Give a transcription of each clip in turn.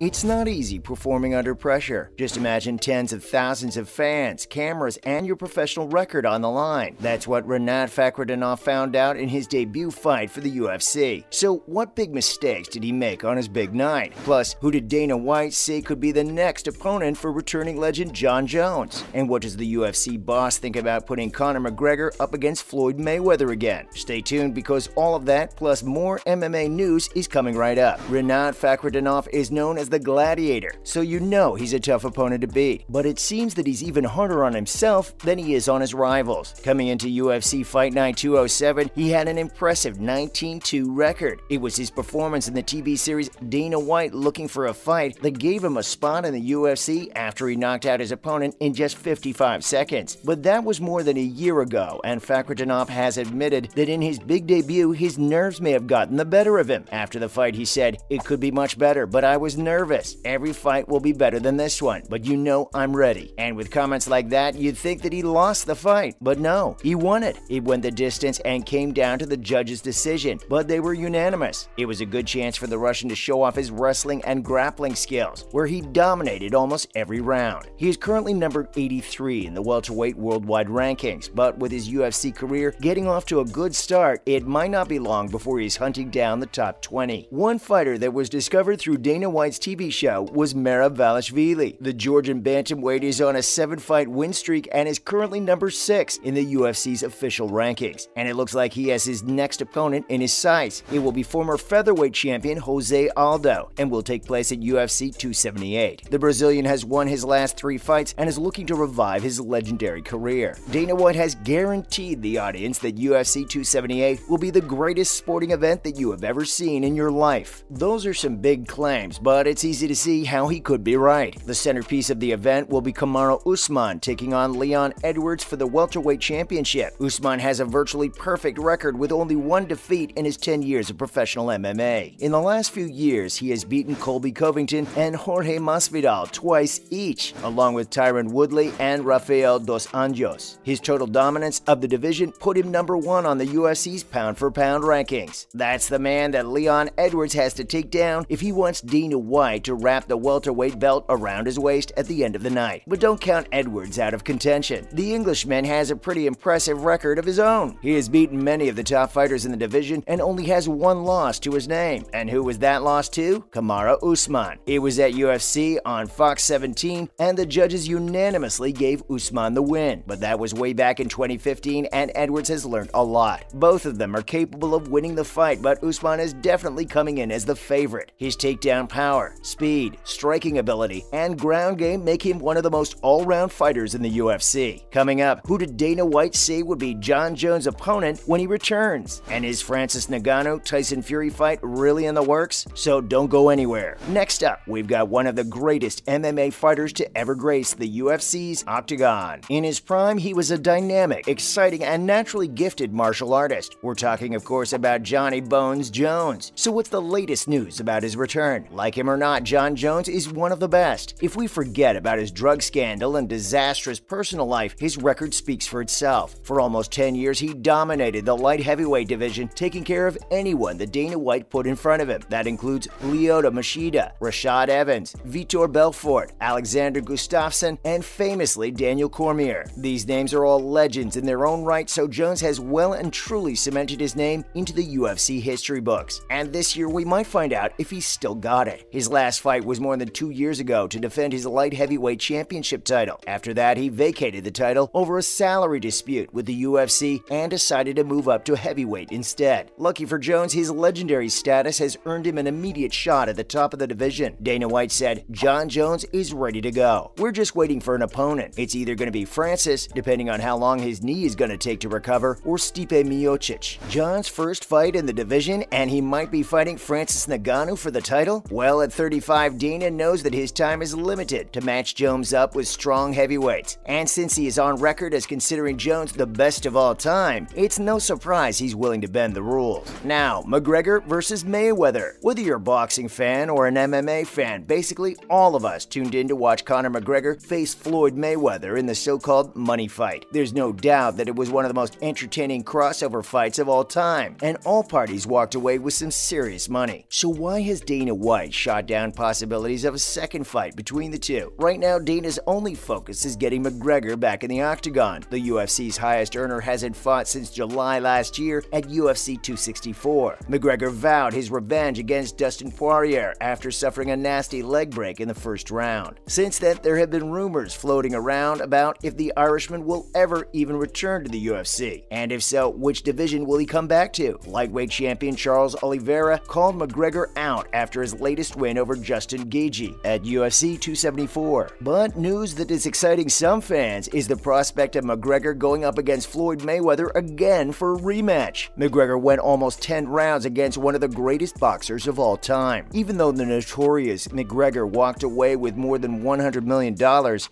It's not easy performing under pressure. Just imagine tens of thousands of fans, cameras, and your professional record on the line. That's what Rinat Fakhretdinov found out in his debut fight for the UFC. So what big mistakes did he make on his big night? Plus, who did Dana White say could be the next opponent for returning legend John Jones? And what does the UFC boss think about putting Conor McGregor up against Floyd Mayweather again? Stay tuned, because all of that plus more MMA news is coming right up. Rinat Fakhretdinov is known as the Gladiator, so you know he's a tough opponent to beat. But it seems that he's even harder on himself than he is on his rivals. Coming into UFC Fight Night 207, he had an impressive 19-2 record. It was his performance in the TV series Dana White Looking for a Fight that gave him a spot in the UFC after he knocked out his opponent in just 55 seconds. But that was more than a year ago, and Fakhretdinov has admitted that in his big debut, his nerves may have gotten the better of him. After the fight, he said, "It could be much better, but I was nervous. Every fight will be better than this one, but you know I'm ready." And with comments like that, you'd think that he lost the fight, but no, he won it. It went the distance and came down to the judges' decision, but they were unanimous. It was a good chance for the Russian to show off his wrestling and grappling skills, where he dominated almost every round. He is currently number 83 in the welterweight worldwide rankings, but with his UFC career getting off to a good start, it might not be long before he's hunting down the top 20. One fighter that was discovered through Dana White's TV show was Merab Valishvili. The Georgian bantamweight is on a 7-fight win streak and is currently number 6 in the UFC's official rankings. And it looks like he has his next opponent in his sights. It will be former featherweight champion Jose Aldo and will take place at UFC 278. The Brazilian has won his last 3 fights and is looking to revive his legendary career. Dana White has guaranteed the audience that UFC 278 will be the greatest sporting event that you have ever seen in your life. Those are some big claims, but it's easy to see how he could be right. The centerpiece of the event will be Kamaru Usman taking on Leon Edwards for the welterweight championship. Usman has a virtually perfect record with only 1 defeat in his 10 years of professional MMA. In the last few years, he has beaten Colby Covington and Jorge Masvidal twice each, along with Tyron Woodley and Rafael dos Anjos. His total dominance of the division put him number 1 on the UFC's pound-for-pound rankings. That's the man that Leon Edwards has to take down if he wants Dana White to wrap the welterweight belt around his waist at the end of the night. But don't count Edwards out of contention. The Englishman has a pretty impressive record of his own. He has beaten many of the top fighters in the division and only has 1 loss to his name. And who was that loss to? Kamaru Usman. It was at UFC on Fox 17, and the judges unanimously gave Usman the win. But that was way back in 2015, and Edwards has learned a lot. Both of them are capable of winning the fight, but Usman is definitely coming in as the favorite. His takedown power, speed, striking ability, and ground game make him one of the most all-round fighters in the UFC. Coming up, who did Dana White say would be John Jones' opponent when he returns? And is Francis Ngannou Tyson Fury fight really in the works? So don't go anywhere. Next up, we've got one of the greatest MMA fighters to ever grace the UFC's octagon. In his prime, he was a dynamic, exciting, and naturally gifted martial artist. We're talking, of course, about Johnny Bones Jones. So what's the latest news about his return? Like him or not, John Jones is one of the best. If we forget about his drug scandal and disastrous personal life, his record speaks for itself. For almost 10 years, he dominated the light heavyweight division, taking care of anyone that Dana White put in front of him. That includes Lyoto Machida, Rashad Evans, Vitor Belfort, Alexander Gustafsson, and famously Daniel Cormier. These names are all legends in their own right, so Jones has well and truly cemented his name into the UFC history books. And this year, we might find out if he's still got it. His last fight was more than 2 years ago to defend his light heavyweight championship title. After that, he vacated the title over a salary dispute with the UFC and decided to move up to heavyweight instead. Lucky for Jones, his legendary status has earned him an immediate shot at the top of the division. Dana White said, "John Jones is ready to go. We're just waiting for an opponent. It's either going to be Francis, depending on how long his knee is going to take to recover, or Stipe Miocic." John's first fight in the division, and he might be fighting Francis Ngannou for the title? Well, at 35, Dana knows that his time is limited to match Jones up with strong heavyweights. And since he is on record as considering Jones the best of all time, it's no surprise he's willing to bend the rules. Now, McGregor versus Mayweather. Whether you're a boxing fan or an MMA fan, basically all of us tuned in to watch Conor McGregor face Floyd Mayweather in the so-called money fight. There's no doubt that it was one of the most entertaining crossover fights of all time, and all parties walked away with some serious money. So why has Dana White shot down possibilities of a second fight between the two. Right now, Dana's only focus is getting McGregor back in the octagon. The UFC's highest earner hasn't fought since July last year at UFC 264. McGregor vowed his revenge against Dustin Poirier after suffering a nasty leg break in the first round. Since then, there have been rumors floating around about if the Irishman will ever even return to the UFC, and if so, which division will he come back to? Lightweight champion Charles Oliveira called McGregor out after his latest win over Justin Gaethje at UFC 274. But news that is exciting some fans is the prospect of McGregor going up against Floyd Mayweather again for a rematch. McGregor went almost 10 rounds against one of the greatest boxers of all time. Even though the notorious McGregor walked away with more than $100 million,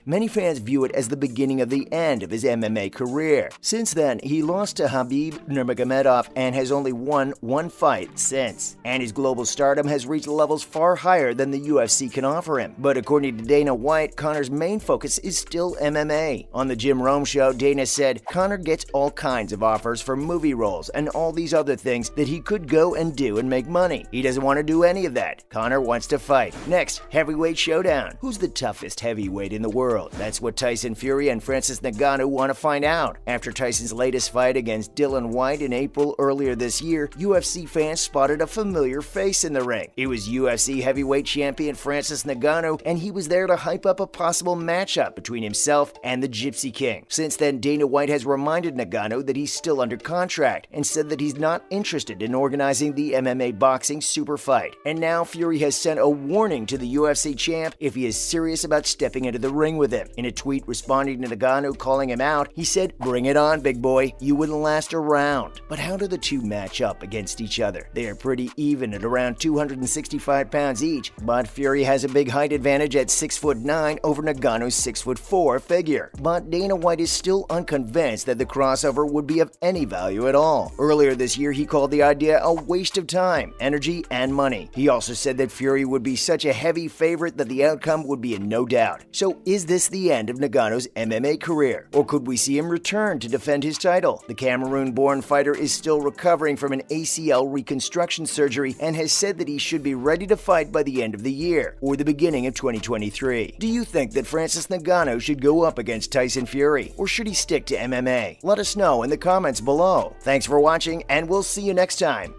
many fans view it as the beginning of the end of his MMA career. Since then, he lost to Khabib Nurmagomedov and has only won one fight since, and his global stardom has reached levels far higher than the UFC can offer him. But according to Dana White, Conor's main focus is still MMA. On the Jim Rome Show, Dana said, "Conor gets all kinds of offers for movie roles and all these other things that he could go and do and make money. He doesn't want to do any of that. Conor wants to fight." Next, heavyweight showdown. Who's the toughest heavyweight in the world? That's what Tyson Fury and Francis Ngannou want to find out. After Tyson's latest fight against Dylan White in April earlier this year, UFC fans spotted a familiar face in the ring. It was UFC heavyweight champion Francis Ngannou, and he was there to hype up a possible matchup between himself and the Gypsy King. Since then, Dana White has reminded Ngannou that he's still under contract and said that he's not interested in organizing the MMA boxing super fight. And now Fury has sent a warning to the UFC champ if he is serious about stepping into the ring with him. In a tweet responding to Ngannou calling him out, he said, "Bring it on, big boy. You wouldn't last a round." But how do the two match up against each other? They are pretty even at around 265 pounds each, but Fury has a big height advantage at 6'9" over Ngannou's 6'4" figure. But Dana White is still unconvinced that the crossover would be of any value at all. Earlier this year, he called the idea a waste of time, energy, and money. He also said that Fury would be such a heavy favorite that the outcome would be in no doubt. So is this the end of Ngannou's MMA career, or could we see him return to defend his title? The Cameroon-born fighter is still recovering from an ACL reconstruction surgery and has said that he should be ready to fight by the end of the year or the beginning of 2023. Do you think that Francis Ngannou should go up against Tyson Fury, or should he stick to MMA? Let us know in the comments below. Thanks for watching, and we'll see you next time.